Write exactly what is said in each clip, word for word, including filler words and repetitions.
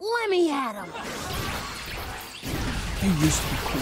Let me at him! You used to be cool.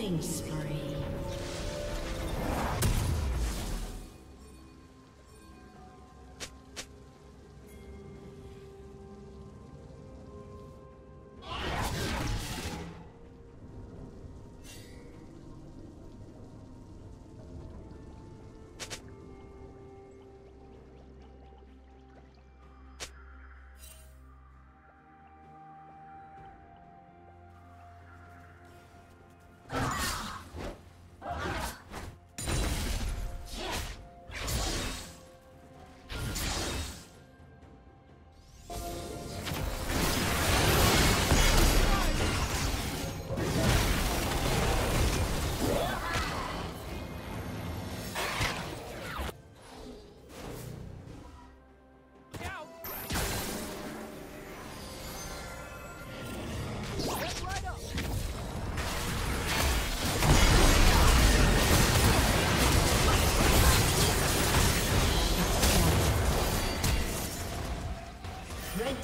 Killing spree. The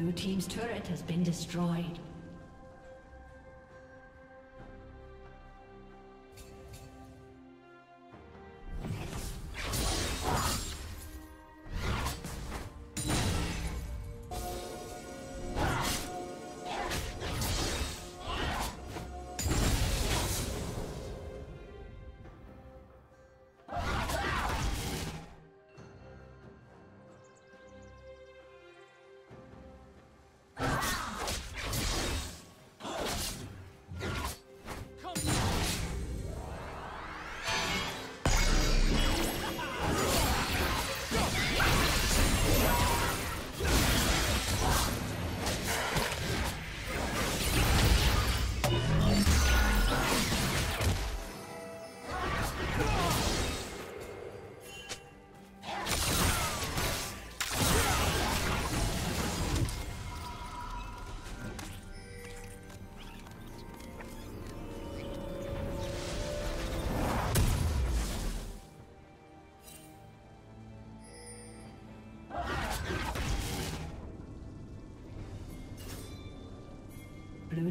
Blue team's turret has been destroyed. Blue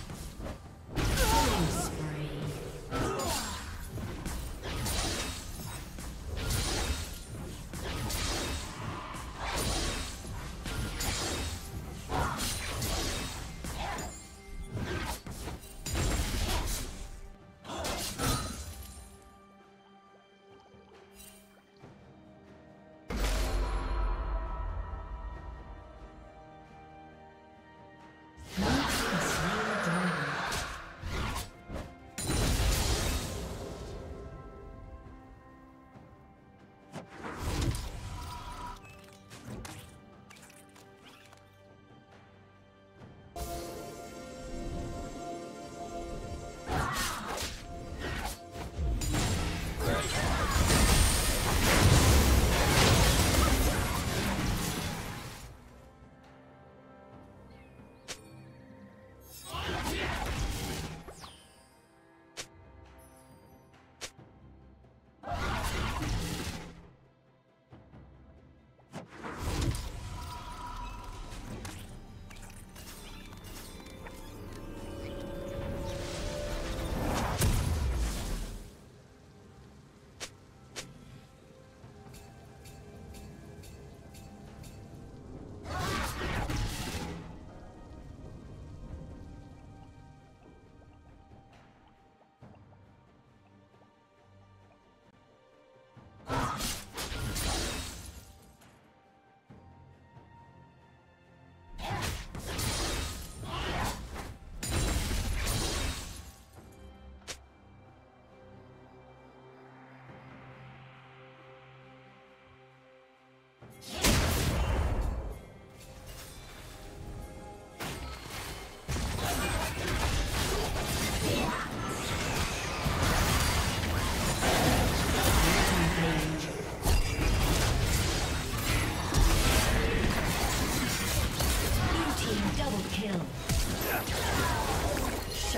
Yes.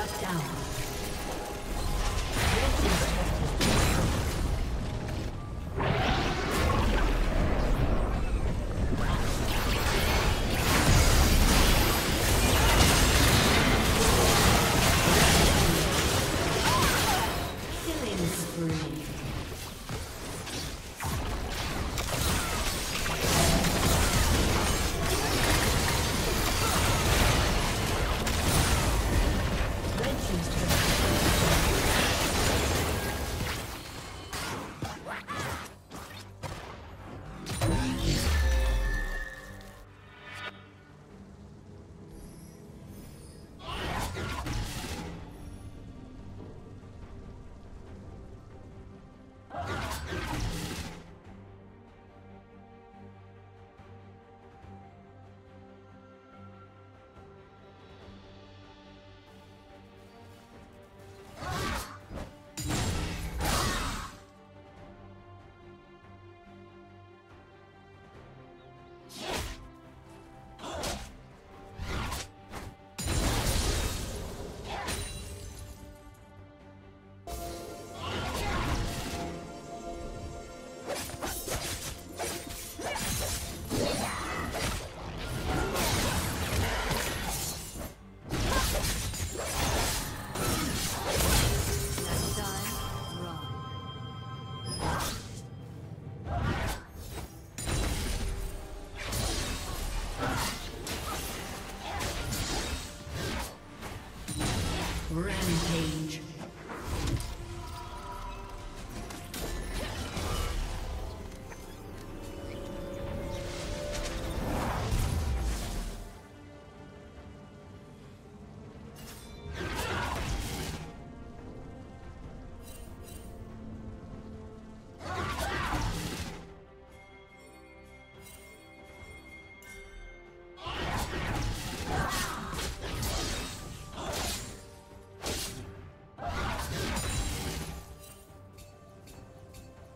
Shut down.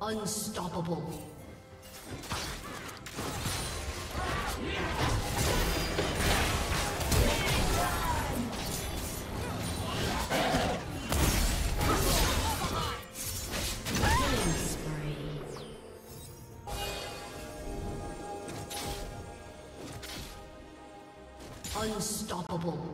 Unstoppable. Unstoppable.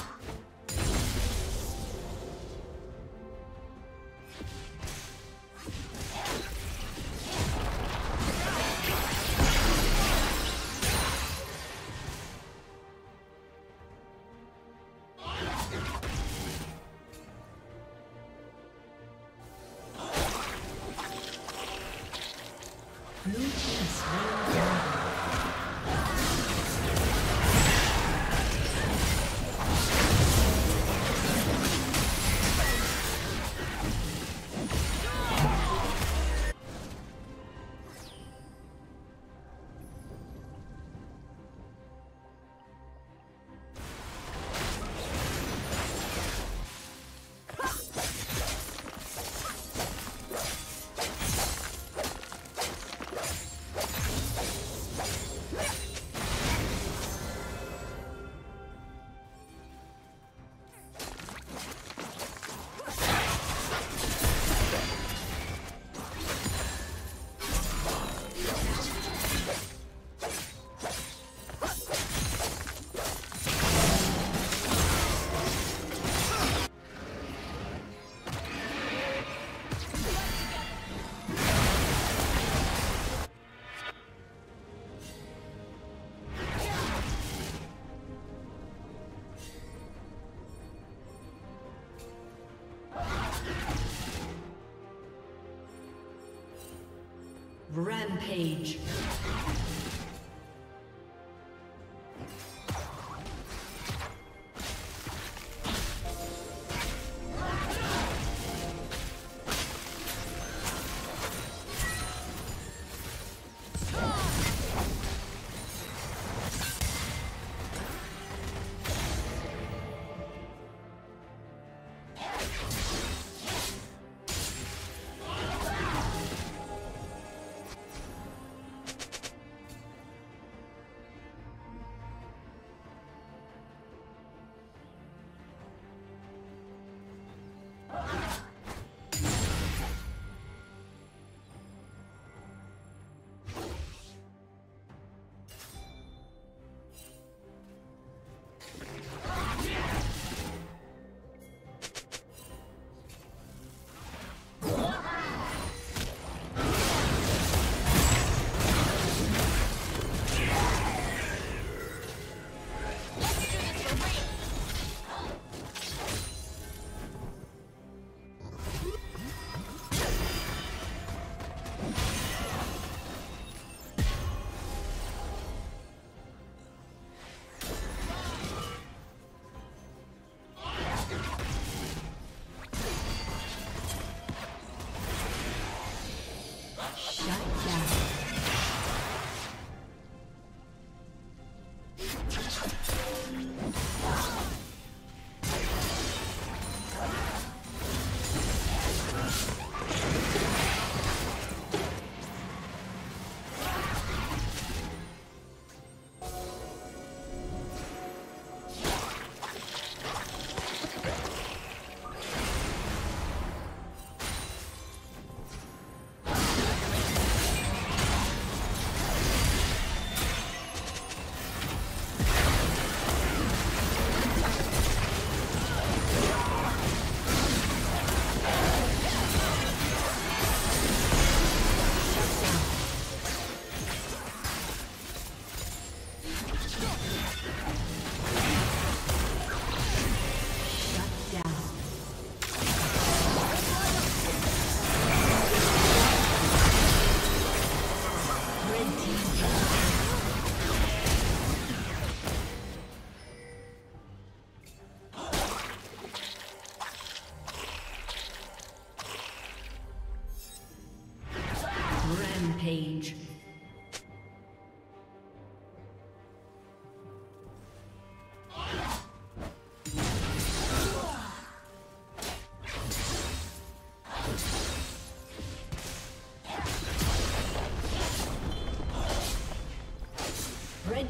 Rampage.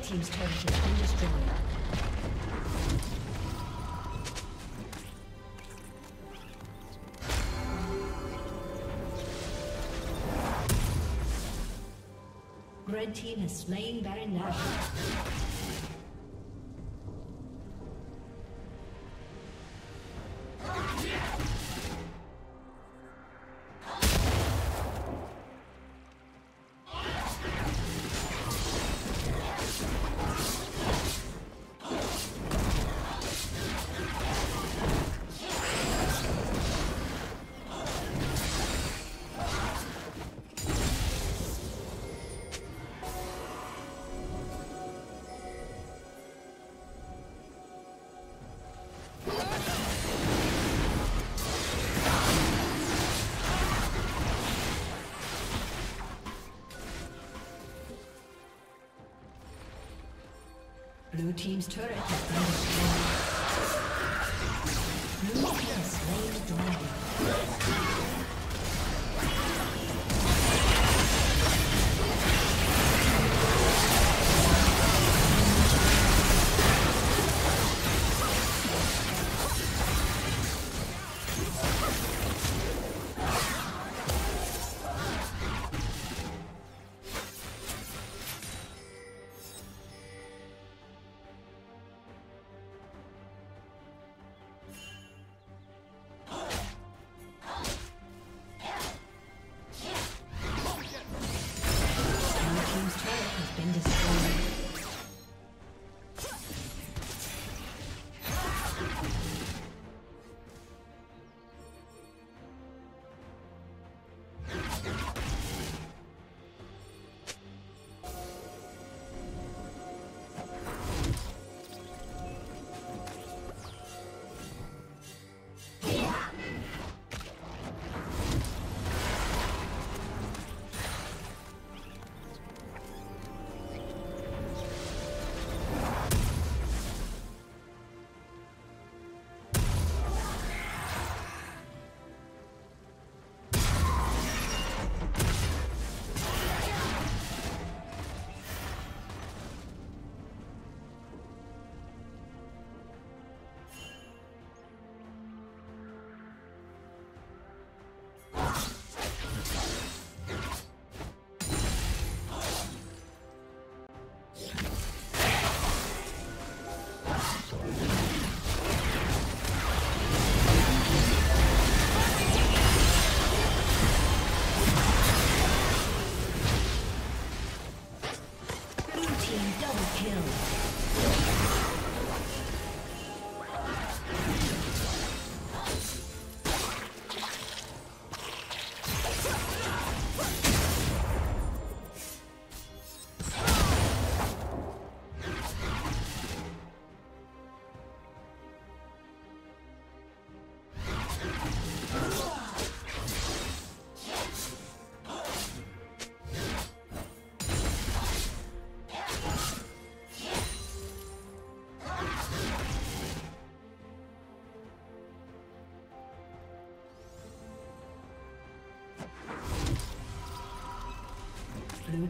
Red team's turret has been destroyed. Red team has slain Baron Nashor. Blue team's turret has been destroyed. Blue team has slain the Blue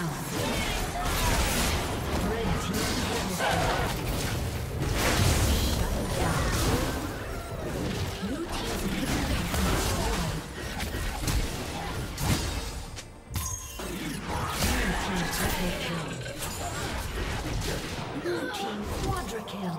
down. Red team shut down. Blue team Blue team quadra kill.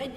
Red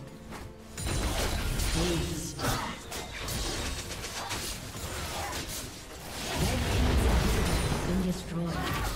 Please. Red team's inhibitor has been destroyed. Red team's inhibitor has been destroyed.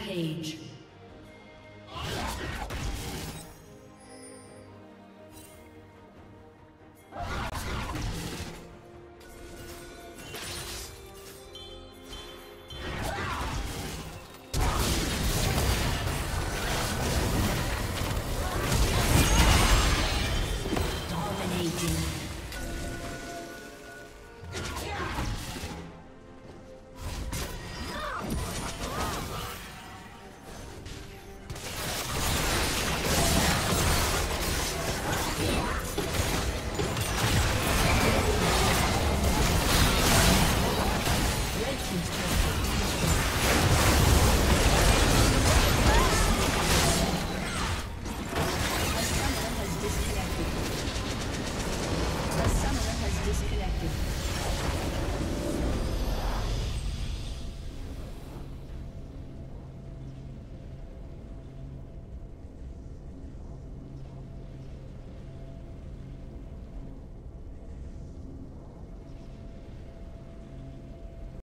Page.